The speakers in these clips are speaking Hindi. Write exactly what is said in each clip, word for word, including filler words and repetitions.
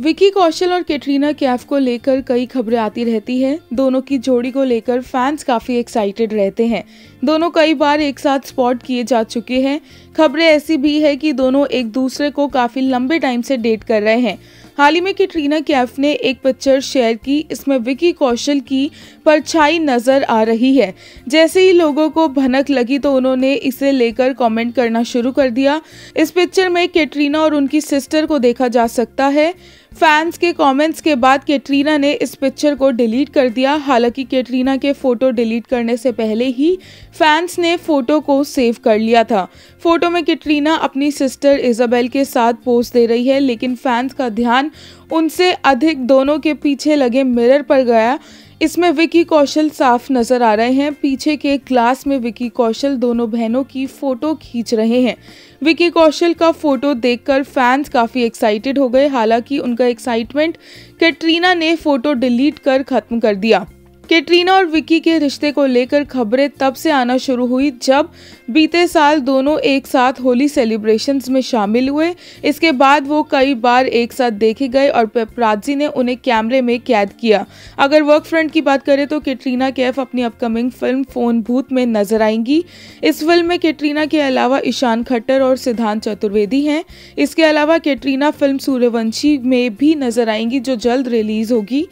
विक्की कौशल और कैटरीना कैफ को लेकर कई खबरें आती रहती हैं। दोनों की जोड़ी को लेकर फैंस काफी एक्साइटेड रहते हैं। दोनों कई बार एक साथ स्पॉट किए जा चुके हैं। खबरें ऐसी भी है कि दोनों एक दूसरे को काफी लंबे टाइम से डेट कर रहे हैं। हाल ही में कैटरीना कैफ ने एक पिक्चर शेयर की, इसमें विक्की कौशल की परछाई नजर आ रही है। जैसे ही लोगों को भनक लगी तो उन्होंने इसे लेकर कमेंट करना शुरू कर दिया। इस पिक्चर में कैटरीना और उनकी सिस्टर को देखा जा सकता है। फैंस के कमेंट्स के बाद कैटरीना ने इस पिक्चर को डिलीट कर दिया। हालांकि कैटरीना के फोटो डिलीट करने से पहले ही फैंस ने फोटो को सेव कर लिया था। फोटो में कैटरीना अपनी सिस्टर इजाबेल के साथ पोज दे रही है, लेकिन फैंस का ध्यान उनसे अधिक दोनों के पीछे लगे मिरर पर गया। इसमें विक्की कौशल साफ नजर आ रहे हैं। पीछे के ग्लास में विक्की कौशल दोनों बहनों की फोटो खींच रहे हैं। विक्की कौशल का फोटो देखकर फैंस काफी एक्साइटेड हो गए। हालांकि उनका एक्साइटमेंट कैटरीना ने फोटो डिलीट कर खत्म कर दिया। कैटरीना और विक्की के रिश्ते को लेकर खबरें तब से आना शुरू हुई जब बीते साल दोनों एक साथ होली सेलिब्रेशंस में शामिल हुए। इसके बाद वो कई बार एक साथ देखे गए और पेपराजी ने उन्हें कैमरे में कैद किया। अगर वर्क फ्रंट की बात करें तो कैटरीना कैफ अपनी अपकमिंग फिल्म फोन भूत में नजर आएंगी। इस फिल्म में कैटरीना के अलावा ईशान खट्टर और सिद्धांत चतुर्वेदी हैं। इसके अलावा कैटरीना फिल्म सूर्यवंशी में भी नजर आएंगी जो जल्द रिलीज होगी।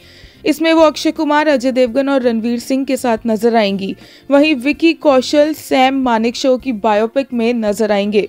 इसमें वो अक्षय कुमार, अजय देवगन और रणवीर सिंह के साथ नजर आएंगी। वहीं विक्की कौशल सैम मानेक शो की बायोपिक में नजर आएंगे।